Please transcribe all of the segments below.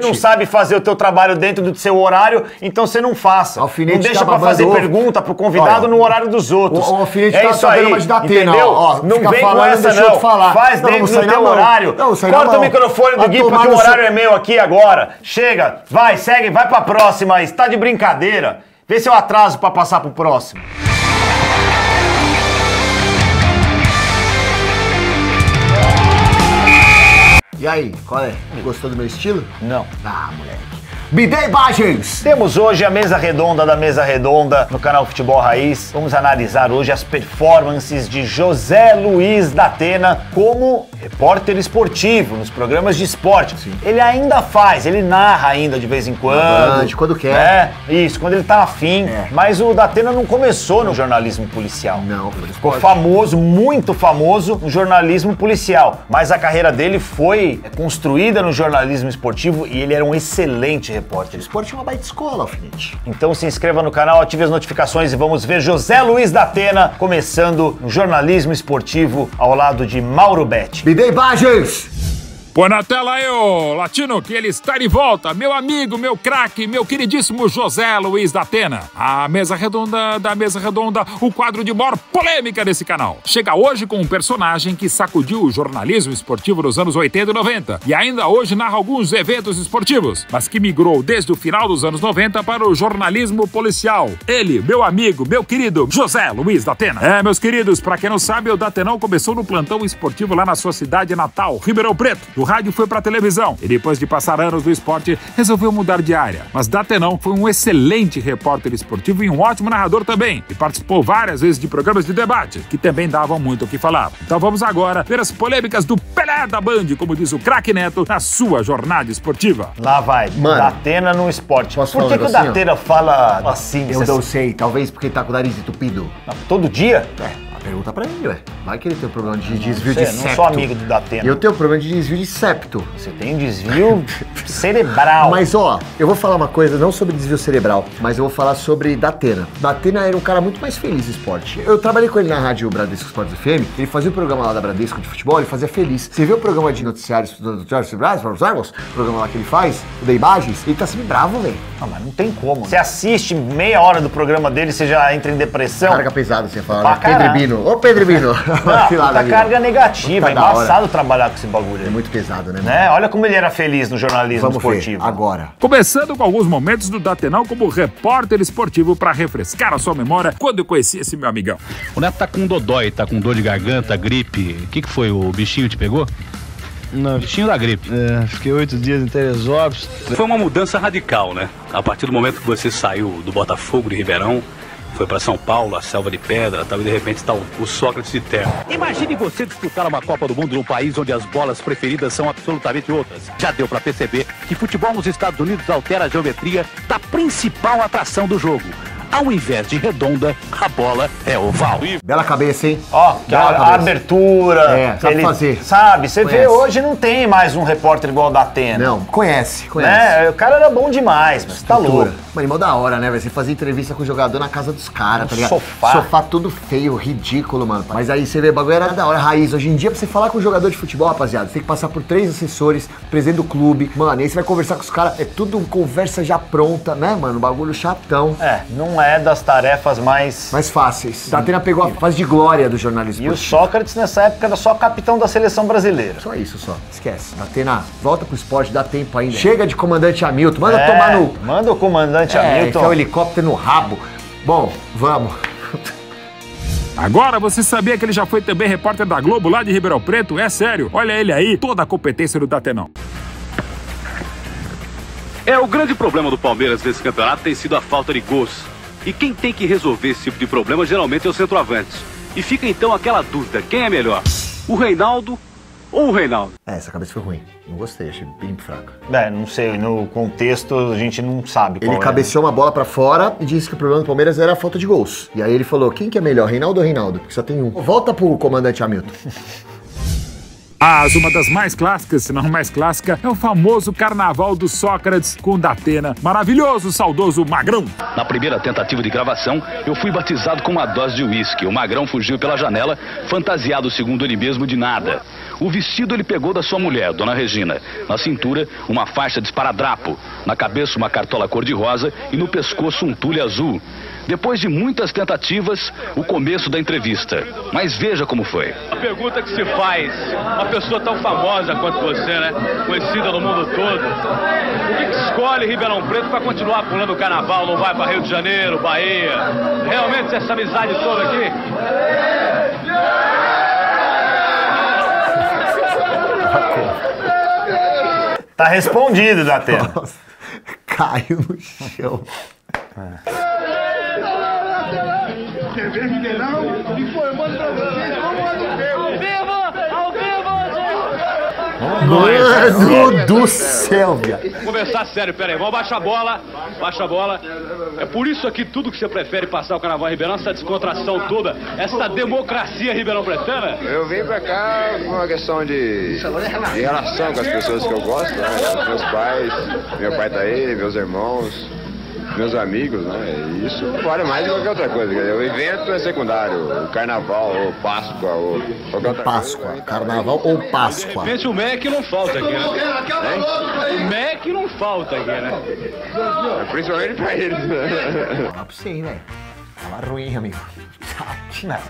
Não sabe fazer o teu trabalho dentro do seu horário, então você não faça. Alfinete não deixa pra fazer pergunta pro convidado. Olha, no horário dos outros. O Alfinete é isso aí, Datena, entendeu? Ó, não vem falando, com essa não. Faz não, dentro do teu horário. Corta o microfone do Guipa, que o horário é meu aqui agora. Chega, vai, segue, vai pra próxima aí. Você tá de brincadeira. Vê se eu atraso pra passar pro próximo. E aí, qual é? Gostou do meu estilo? Não. Ah, moleque. Me dê imagens! Temos hoje a mesa redonda da Mesa Redonda no canal Futebol Raiz. Vamos analisar hoje as performances de José Luiz Datena como repórter esportivo nos programas de esporte. Sim. Ele ainda faz, ele narra ainda de vez em quando. Band, quando quer. É, isso, quando ele tá afim. É. Mas o Datena não começou no jornalismo policial. Não. Ele ficou famoso, muito famoso no jornalismo policial. Mas a carreira dele foi construída no jornalismo esportivo e ele era um excelente repórter. O esporte é uma baita escola, Alfinete. Então se inscreva no canal, ative as notificações e vamos ver José Luiz Datena começando no jornalismo esportivo ao lado de Mauro Bete. Me dê imagens! Põe na tela aí, ô Latino, que ele está de volta. Meu amigo, meu craque, meu queridíssimo José Luiz Datena. A Mesa Redonda da Mesa Redonda, o quadro de maior polêmica desse canal. Chega hoje com um personagem que sacudiu o jornalismo esportivo nos anos 80 e 90 e ainda hoje narra alguns eventos esportivos, mas que migrou desde o final dos anos 90 para o jornalismo policial. Ele, meu amigo, meu querido José Luiz Datena. É, meus queridos, pra quem não sabe, o Datenão começou no plantão esportivo lá na sua cidade natal, Ribeirão Preto. O rádio foi pra televisão e depois de passar anos no esporte, resolveu mudar de área. Mas Datenão foi um excelente repórter esportivo e um ótimo narrador também. E participou várias vezes de programas de debate, que também davam muito o que falar. Então vamos agora ver as polêmicas do Pelé da Band, como diz o craque Neto, na sua jornada esportiva. Lá vai, mano, Datena no esporte. Por que o Datena fala assim? Eu não sei, talvez porque tá com o nariz entupido. Todo dia? É. Pergunta pra ele, ué. Vai que ele tem um problema de desvio de septo. Eu não sou amigo do Datena. Eu tenho um problema de desvio de septo. Você tem um desvio cerebral. Mas, ó, eu vou falar uma coisa, não sobre desvio cerebral, mas eu vou falar sobre Datena. Datena era um cara muito mais feliz no esporte. Eu trabalhei com ele na rádio Bradesco Esportes FM, ele fazia o programa lá da Bradesco de futebol, ele fazia feliz. Você vê o programa de noticiários do George Sebrais, o programa lá que ele faz, o da Imagens, ele tá sempre bravo, velho. Ah, mas não tem como. Você assiste meia hora do programa dele, você já entra em depressão. Carga pesada, você fala, né? Ô Pedro Bino! Puta carga negativa, é embaçado trabalhar com esse bagulho. É muito pesado, né, mano? Olha como ele era feliz no jornalismo esportivo. Agora. Começando com alguns momentos do Datenão como repórter esportivo para refrescar a sua memória quando eu conheci esse meu amigão. O Neto tá com dodói, tá com dor de garganta, gripe. O que foi? O bichinho te pegou? Não. Bichinho da gripe. É, fiquei 8 dias em Teresópolis. Foi uma mudança radical, né? A partir do momento que você saiu do Botafogo de Ribeirão, foi para São Paulo, a selva de pedra, tal, e de repente está o Sócrates de terra. Imagine você disputar uma Copa do Mundo num país onde as bolas preferidas são absolutamente outras. Já deu para perceber que futebol nos Estados Unidos altera a geometria da principal atração do jogo. Ao invés de redonda, a bola é oval. Bela cabeça, hein? Ó, a abertura. É, sabe fazer. Sabe, você vê, hoje não tem mais um repórter igual o Datena. Não, conhece. Né? O cara era bom demais, mas tá louco. Mano, mó da hora, né, velho? Você fazia entrevista com o jogador na casa dos caras, tá ligado? Sofá todo feio, ridículo, mano. Mas aí você vê, o bagulho era da hora, raiz. Hoje em dia, pra você falar com o jogador de futebol, rapaziada, você tem que passar por 3 assessores, presidente do clube. Mano, aí você vai conversar com os caras, é tudo conversa já pronta, né, mano? Bagulho chatão. É, não é das tarefas mais fáceis. Datena pegou a fase de glória do jornalismo. E o Sócrates, nessa época, era só capitão da seleção brasileira. Só isso, só. Esquece. Datena, volta pro esporte, dá tempo ainda. Chega de comandante Hamilton, manda tomar no... Manda o comandante Hamilton. É, o helicóptero no rabo. Bom, vamos. Agora, você sabia que ele já foi também repórter da Globo lá de Ribeirão Preto? É sério. Olha ele aí, toda a competência do Datenão. É, o grande problema do Palmeiras nesse campeonato tem sido a falta de gols. E quem tem que resolver esse tipo de problema geralmente é o centroavante. E fica então aquela dúvida, quem é melhor? O Reinaldo ou o Reinaldo? É, essa cabeça foi ruim. Não gostei, achei bem fraca. É, não sei, no contexto a gente não sabe qual. Ele cabeceou uma bola pra fora e disse que o problema do Palmeiras era a falta de gols. E aí ele falou, quem que é melhor, Reinaldo ou Reinaldo? Porque só tem um. Volta pro comandante Hamilton. Mas uma das mais clássicas, se não mais clássica, é o famoso Carnaval do Sócrates com Datena. Maravilhoso, saudoso Magrão. Na primeira tentativa de gravação, eu fui batizado com uma dose de uísque. O Magrão fugiu pela janela, fantasiado, segundo ele mesmo, de nada. O vestido ele pegou da sua mulher, Dona Regina. Na cintura, uma faixa de esparadrapo. Na cabeça, uma cartola cor-de-rosa e no pescoço, um tule azul. Depois de muitas tentativas, o começo da entrevista. Mas veja como foi. A pergunta que se faz, uma pessoa tão famosa quanto você, né? Conhecida no mundo todo. O que escolhe Ribeirão Preto para continuar pulando o carnaval? Não vai para Rio de Janeiro, Bahia? Realmente essa amizade toda aqui? Tá respondido, Datena. Caiu no chão. TV Ribeirão, informando pra vocês como é do meu. Ao vivo, mano do céu, viado. Vamos conversar sério, peraí, vamos baixar a bola, baixa a bola. É por isso aqui tudo que você prefere passar o carnaval Ribeirão, essa descontração toda, essa democracia Ribeirão Pretana? Eu vim pra cá com uma questão de relação com as pessoas que eu gosto, né? Os meus pais, meu pai tá aí, meus irmãos, meus amigos, né? Isso vale mais do que qualquer outra coisa. O evento é secundário. O carnaval, ou Páscoa, ou qualquer outra Páscoa, coisa. Carnaval ou Páscoa. De repente o MEC não falta aqui, né? O MEC não falta aqui, né? Principalmente pra eles. Fala pra você aí, velho. Tava ruim, amigo.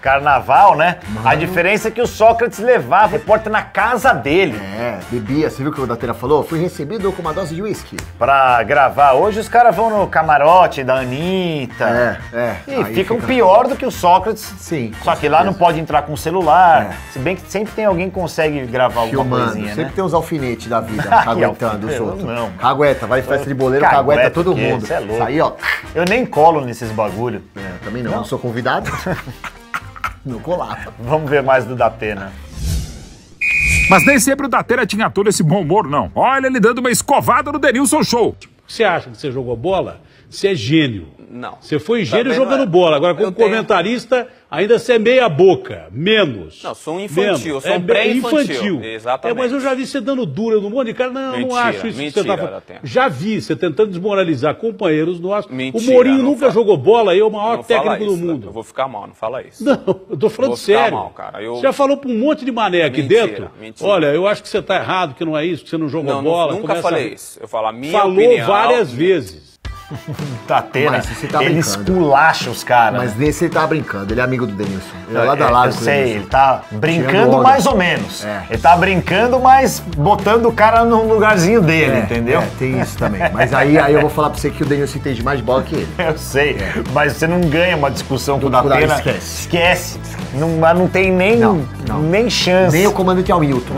Carnaval, né? Mano. A diferença é que o Sócrates levava o repórter na casa dele. É, bebia. Você viu o que o Datena falou? Fui recebido com uma dose de uísque. Pra gravar. Hoje os caras vão no camarote da Anitta. É. E aí ficam pior do que o Sócrates. Sim. Só que lá não pode entrar com o celular. É. Se bem que sempre tem alguém que consegue gravar alguma coisinha, sempre, né? Tem uns alfinetes da vida aguentando os outros. Não. Cagueta, vai em festa de boleiro, cagueta todo mundo. Isso é louco. Isso aí, ó. Eu nem colo nesses bagulho. É, também não. Não sou convidado. No colado. Vamos ver mais do Datena. Mas nem sempre o Datena tinha todo esse bom humor, não. Olha ele dando uma escovada no Denilson Show. Você acha que você jogou bola? Você é gênio. Não. Você foi gênio jogando bola. Agora, como comentarista, ainda você é meia boca. Menos. Não, sou um infantil. Eu sou um pré-infantil. Exatamente. É, mas eu já vi você dando dura no monte de cara. Não, mentira, não acho isso. Mentira, que você tá... Já vi você tentando desmoralizar companheiros nossos. Mentira, o Mourinho nunca jogou bola. Eu, o maior técnico do mundo. Não, eu vou ficar mal, não fala isso. Não, eu tô falando sério. Mal, cara. Você já falou pra um monte de mané aqui dentro. Mentira. Olha, eu acho que você tá errado, que não é isso, que você não jogou bola. Eu nunca falei isso. Eu falo a minha opinião. Falou várias vezes. Datena, tá, ele esculacha os caras. Mas nesse ele tá brincando, ele é amigo do Denilson. Ele é lá da lado. Eu sei, ele tá brincando mais ou menos. É. Ele tá brincando, mas botando o cara no lugarzinho dele, entendeu? É, tem isso também. Mas aí eu vou falar pra você que o Denilson entende mais de bola que ele. Eu sei, mas você não ganha uma discussão com o Datena. Esquece. Não tem nem chance. Nem o comandante ao Milton.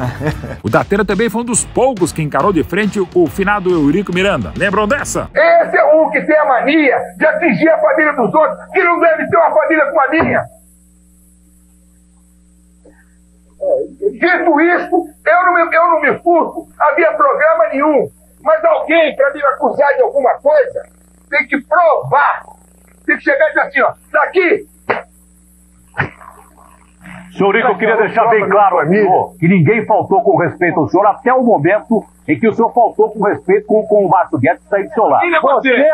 O Datena também foi um dos poucos que encarou de frente o finado Eurico Miranda. Lembram dessa? Esse é o que tem a mania de atingir a família dos outros, que não deve ter uma família como a minha. Dito isso, eu não me furto, havia programa nenhum, mas alguém para me acusar de alguma coisa tem que provar, tem que chegar e dizer assim, ó, daqui. Senhor Rico, eu queria deixar bem claro ao senhor que ninguém faltou com respeito ao senhor até o momento em que o senhor faltou com respeito com o Márcio Guedes sair do seu lado.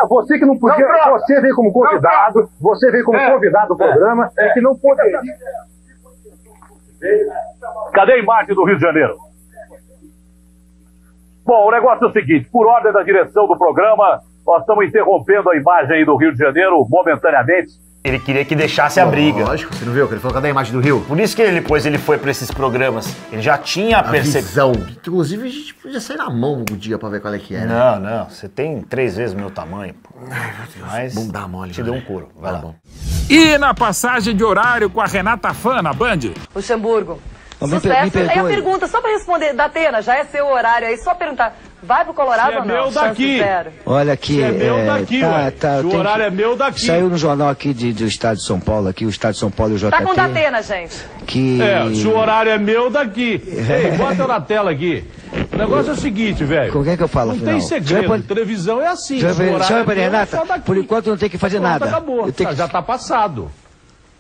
Você que não podia, você veio como convidado, do programa e que não poderia. Cadê a imagem do Rio de Janeiro? Bom, o negócio é o seguinte, por ordem da direção do programa, nós estamos interrompendo a imagem aí do Rio de Janeiro momentaneamente. Ele queria que deixasse a briga. Lógico, você não viu? Ele falou, cadê a imagem do Rio? Por isso que ele, depois ele foi pra esses programas. Ele já tinha a percepção. Inclusive, a gente podia sair na mão um dia pra ver qual é que era. Não, não. Você tem 3 vezes o meu tamanho, pô. Ai, meu Deus. Mas bunda mole, te deu um couro. Vai lá. Bom. E na passagem de horário com a Renata Fan na Band? Luxemburgo. Aí a pergunta, só pra responder, Datena, já é seu horário aí, só perguntar, vai pro Colorado ou não? Meu daqui. Olha aqui, o horário é meu daqui. Saiu no jornal aqui do Estado de São Paulo, aqui o Estado de São Paulo e o JT. Tá com Datena, gente. Se o horário é meu daqui. Ei, bota na tela aqui. O negócio é o seguinte, velho. Como é que eu falo, não tem segredo, televisão é assim. Chama pra Renata, por enquanto não tem que fazer nada. Acabou, já tá passado.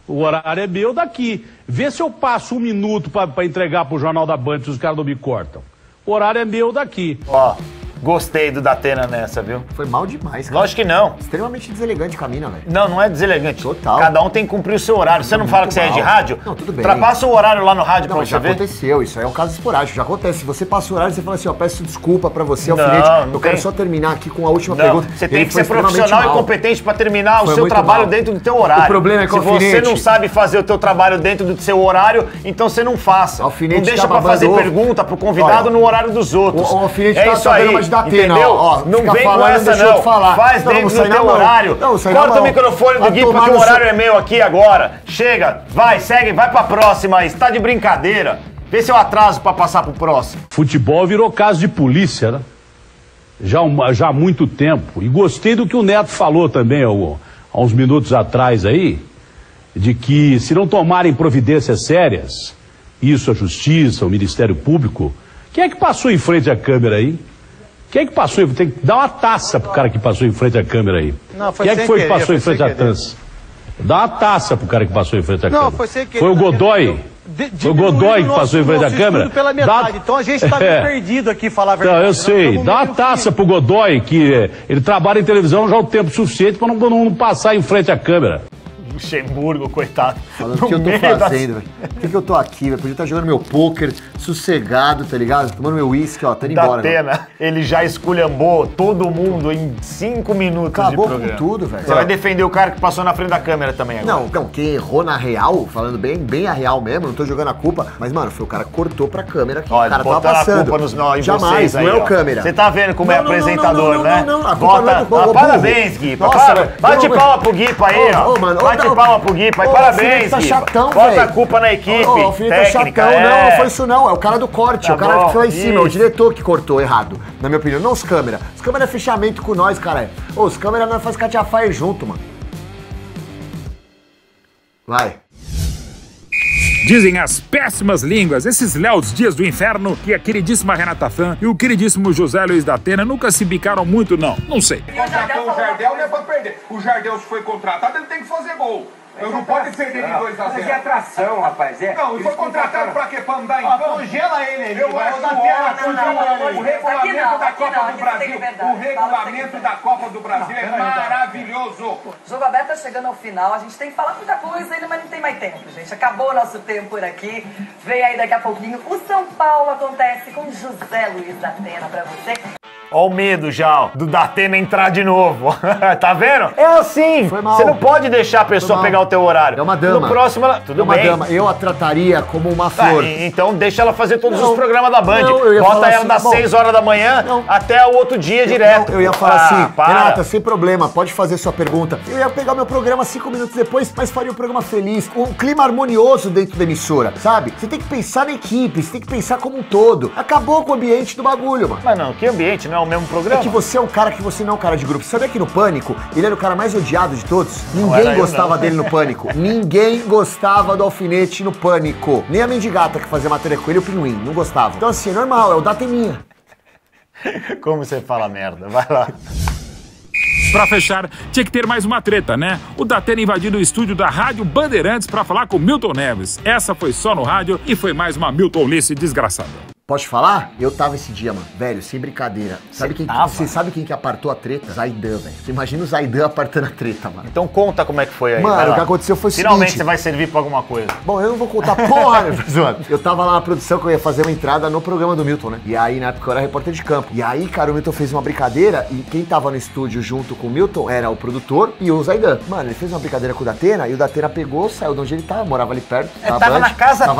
O horário é meu daqui. Vê se eu passo um minuto para entregar pro Jornal da Band se os caras não me cortam. O horário é meu daqui. Ó, gostei do Datena nessa, viu? Foi mal demais, cara. Lógico que não. Extremamente deselegante com a mina, velho. Não, não é deselegante. Total. Cada um tem que cumprir o seu horário. Você não fala que você é de rádio? Não, tudo bem. Ultrapassa o horário lá no rádio pra você ver. Já aconteceu, isso aí é um caso esporádico. Já acontece. Se você passa o horário, você fala assim, ó, peço desculpa pra você, Alfinete. Eu quero só terminar aqui com a última pergunta. Você tem que ser profissional e competente pra terminar o seu trabalho dentro do teu horário. O problema é que o Alfinete... Se você não sabe fazer o teu trabalho dentro do seu horário, então você não faça. Não deixa pra fazer pergunta pro convidado no horário dos outros. É isso aí. Datena, entendeu? Ó, não vem com essa não, faz dentro do teu horário, corta o microfone do Guipa que o horário é meu aqui agora, chega, vai, segue, vai pra próxima aí, você tá de brincadeira, vê se eu atraso pra passar pro próximo. Futebol virou caso de polícia, né? Já há muito tempo, e gostei do que o Neto falou também há uns minutos atrás aí, de que se não tomarem providências sérias, isso a justiça, o Ministério Público, quem é que passou em frente à câmera aí? Quem é que passou? Tem que dar uma taça pro cara que passou em frente à câmera aí. Não, foi quem é que foi querer, que passou em frente à taça? Dá uma taça pro cara que passou em frente à câmera. Não, foi sem querer. Foi o Godói. Foi o Godói que passou em frente à câmera. Pela metade. Então a gente tá meio perdido aqui, falar a verdade. Não, eu sei. Dá uma taça pro Godói, que ele trabalha em televisão já o tempo suficiente pra não passar em frente à câmera. Luxemburgo, coitado. Falando o que eu tô fazendo, velho. Por que eu tô aqui, velho? Podia estar jogando meu pôquer, sossegado, tá ligado? Tomando meu uísque, ó, tá indo embora. Datena, ele já esculhambou todo mundo em 5 minutos acabou de programa. Acabou com tudo, velho. Você vai defender o cara que passou na frente da câmera também agora. Não, quem errou na real, falando bem a real mesmo, não tô jogando a culpa, mas, mano, foi o cara que cortou pra câmera que o cara tava passando. A culpa nos, não, jamais, vocês aí, não é o câmera. Você tá vendo como é apresentador, né? Não, parabéns, Guipa. Bate palma pro Guipa aí, ó. Bate palma pro Guipa, aí parabéns, tá chatão, Guipa. Bota a culpa na equipe, o técnica, tá chatão, não foi isso não, é o cara do corte, tá é o cara bom, que foi lá em cima, é o diretor que cortou errado, na minha opinião, não os câmeras. Os câmeras é fechamento com nós, cara. Os câmeras não faz catiafaia junto, mano. Vai. Dizem as péssimas línguas, esses Léo Dias do inferno, que a queridíssima Renata Fan e o queridíssimo José Luiz Datena nunca se bicaram muito, não. Não sei. Contratou o Jardel, não é pra perder. O Jardel, se foi contratado, ele tem que fazer gol. Eu não pode perder de 2-0. Mas é atração, rapaz. É. Não, foi contratado pra quê? Pra andar em campo? Congela ele aí. Eu acho que o regulamento da Copa do Brasil, o regulamento da Copa do Brasil é maravilhoso. O jogo aberto tá chegando ao final, a gente tem que falar muita coisa ainda, mas não tem mais tempo, gente. Acabou o nosso tempo por aqui. Vem aí daqui a pouquinho. O São Paulo acontece com José Luiz Datena pra você. Ó o medo já, ó, do Datena entrar de novo. Tá vendo? É assim. Você não pode deixar a pessoa pegar o teu horário. É uma dama. No próximo ela... Tudo bem. É uma dama. Eu a trataria como uma flor. Ah, então deixa ela fazer todos os programas da Band. Bota ela das 6 horas da manhã até o outro dia direto. Eu ia falar assim, Renata, sem problema, pode fazer sua pergunta. Eu ia pegar meu programa 5 minutos depois, mas faria um programa feliz. Um clima harmonioso dentro da emissora, sabe? Você tem que pensar na equipe, você tem que pensar como um todo. Acabou com o ambiente do bagulho, mano. Mas não, que ambiente, não? O mesmo programa? É que você é um cara que você não é um cara de grupo. Sabe que no Pânico, ele era o cara mais odiado de todos? Ninguém gostava dele no Pânico. Ninguém gostava do Alfinete no Pânico. Nem a Mendigata que fazia matéria com ele, o Pinguim. Não gostava. Então assim, é normal, é o Dateninha. Como você fala merda, vai lá. Pra fechar, tinha que ter mais uma treta, né? O Datena invadindo o estúdio da Rádio Bandeirantes pra falar com o Milton Neves. Essa foi só no rádio e foi mais uma Milton-lice desgraçada. Pode falar? Eu tava esse dia, mano. Velho, sem brincadeira. Você sabe quem que apartou a treta? Zaidan, velho. Você imagina o Zaidan apartando a treta, mano. Então conta como é que foi aí. Mano, o que aconteceu foi o seguinte... Finalmente você vai servir pra alguma coisa. Bom, eu não vou contar porra, né, pessoal? Eu tava lá na produção que eu ia fazer uma entrada no programa do Milton, né? E aí, na época, eu era repórter de campo. E aí, cara, o Milton fez uma brincadeira e quem tava no estúdio junto com o Milton era o produtor e o Zaidan. Mano, ele fez uma brincadeira com o Datena e o Datena pegou, saiu de onde ele tava, morava ali perto. Tava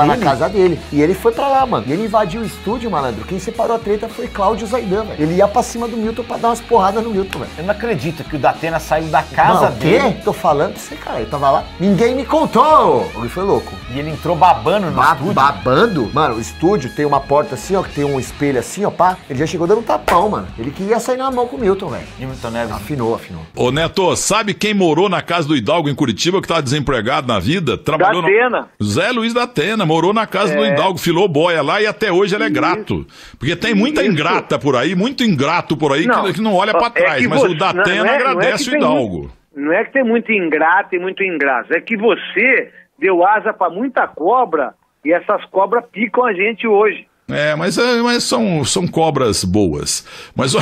na casa dele. E ele foi pra lá, mano. E ele invadiu o estúdio, malandro. Quem separou a treta foi Cláudio Zaidama. Ele ia pra cima do Milton pra dar umas porradas no Milton, velho. Eu não acredito que o Datena saiu da casa dele. O quê? Tô falando pra você, cara. Eu tava lá. Ninguém me contou! Ele foi louco. E ele entrou babando no estúdio. Babando? Mano, o estúdio tem uma porta assim, ó, que tem um espelho assim, ó, pá. Ele já chegou dando um tapão, mano. Ele queria sair na mão com o Milton, velho. E o Milton Neves? Afinou. Ô, Neto, sabe quem morou na casa do Hidalgo em Curitiba, que tá desempregado na vida? Trabalhou Datena. No... Zé Luiz Datena. Morou na casa do Hidalgo, filou boia lá e até hoje ele é grato. Porque tem muita ingrata por aí, muito ingrato por aí, que não olha pra trás. Mas o Datena agradece o Hidalgo. Não é que tem muito ingrato e muito ingrato, é que você deu asa para muita cobra e essas cobras picam a gente hoje. É, mas são cobras boas. Mas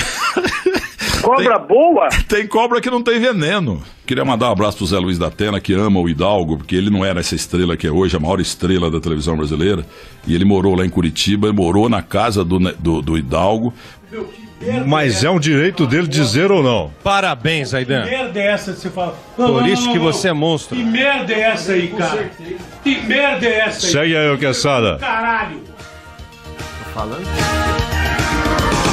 cobra tem, boa? Tem cobra que não tem veneno. Queria mandar um abraço pro José Luiz Datena, que ama o Hidalgo, porque ele não era essa estrela que é hoje, a maior estrela da televisão brasileira. E ele morou lá em Curitiba, morou na casa do Hidalgo. Mas é um direito dele dizer ou não. Parabéns, Zaidan. Que merda é essa que você fala? Por isso que você é monstro. Que merda é essa aí, cara? Que merda é essa aí? Segue aí, ô Kessado. Caralho. Tô falando?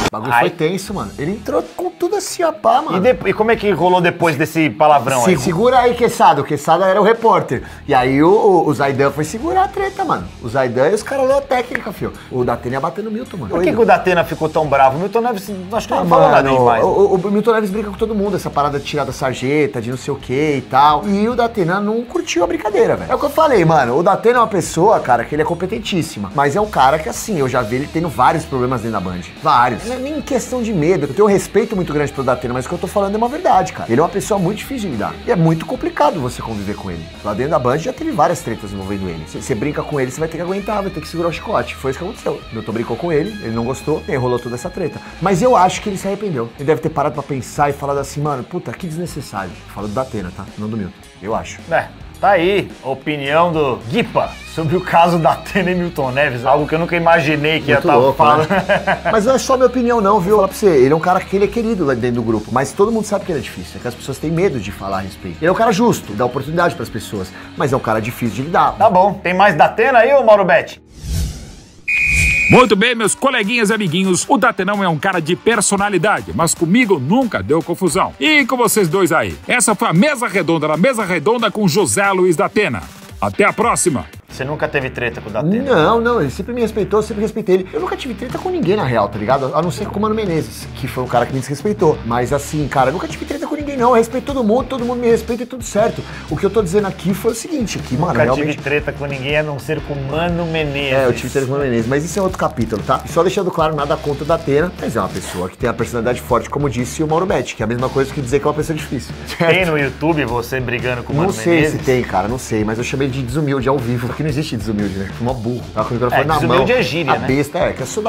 O bagulho foi tenso, mano. Ele entrou com tudo assim, ó, pá, mano. E como é que rolou depois desse palavrão aí? Segura aí, Kessado. O Kessado era o repórter. E aí o Zaidan foi segurar a treta, mano. O Zaidan e os caras leu a técnica, filho. O Datena ia bater no Milton, mano. Por que o Datena ficou tão bravo? O Milton Neves, acho que não falou nada demais. O Milton Neves brinca com todo mundo. Essa parada de tirar da sarjeta, de não sei o que e tal. E o Datena não curtiu a brincadeira, velho. É o que eu falei, mano. O Datena é uma pessoa, cara, que ele é competentíssima. Mas é um cara que, assim, eu já vi ele tendo vários problemas dentro da Band. Vários. Nem questão de medo, eu tenho um respeito muito grande pelo Datena, mas o que eu tô falando é uma verdade, cara. Ele é uma pessoa muito difícil de lidar. E é muito complicado você conviver com ele. Lá dentro da Band já teve várias tretas envolvendo ele. Você brinca com ele, você vai ter que aguentar, vai ter que segurar o chicote. Foi isso que aconteceu. Milton brincou com ele, ele não gostou, e aí rolou toda essa treta. Mas eu acho que ele se arrependeu. Ele deve ter parado pra pensar e falado assim, mano, puta, que desnecessário. Fala do Datena, tá? Não do Milton. Eu acho. É. Tá aí a opinião do Guipa sobre o caso Datena e Milton Neves, algo que eu nunca imaginei que ia estar falando. Né? Mas não é só minha opinião não, viu? Vou falar pra você, ele é um cara que ele é querido lá dentro do grupo, mas todo mundo sabe que ele é difícil, é que as pessoas têm medo de falar a respeito. Ele é um cara justo, dá oportunidade pras pessoas, mas é um cara difícil de lidar. Tá bom, tem mais Datena aí, ô Mauro Bete? Muito bem, meus coleguinhas e amiguinhos, o Datenão é um cara de personalidade, mas comigo nunca deu confusão. E com vocês dois aí, essa foi a Mesa Redonda, na Mesa Redonda com José Luiz Datena. Até a próxima! Você nunca teve treta com o Datena? Não, ele sempre me respeitou, eu sempre respeitei ele. Eu nunca tive treta com ninguém, na real, tá ligado? A não ser com o Mano Menezes, que foi o cara que me desrespeitou. Mas assim, cara, eu nunca tive treta com ninguém, não. Eu respeito todo mundo me respeita e tudo certo. O que eu tô dizendo aqui foi o seguinte, que, mano, realmente... Nunca tive treta com ninguém, a não ser com o Mano Menezes. É, eu tive treta com o Mano Menezes, mas isso é outro capítulo, tá? E só deixando claro, nada contra o Datena, mas é uma pessoa que tem a personalidade forte, como disse o Mauro Betti, que é a mesma coisa que dizer que é uma pessoa difícil. Certo? Tem no YouTube você brigando com o Mano Menezes? Não sei se tem, cara, não sei, mas eu chamei de desumilde ao vivo. Que não existe desumilde, né? Uma burra. Tá com o microfone na mão. Desumilde é gíria, né? A besta, é. Que eu sou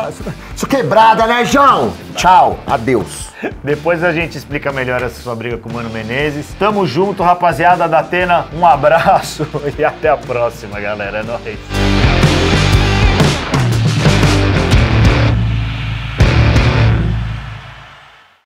quebrada, né, João? Tchau. Adeus. Depois a gente explica melhor essa sua briga com o Mano Menezes. Tamo junto, rapaziada da Datena. Um abraço e até a próxima, galera. É nóis.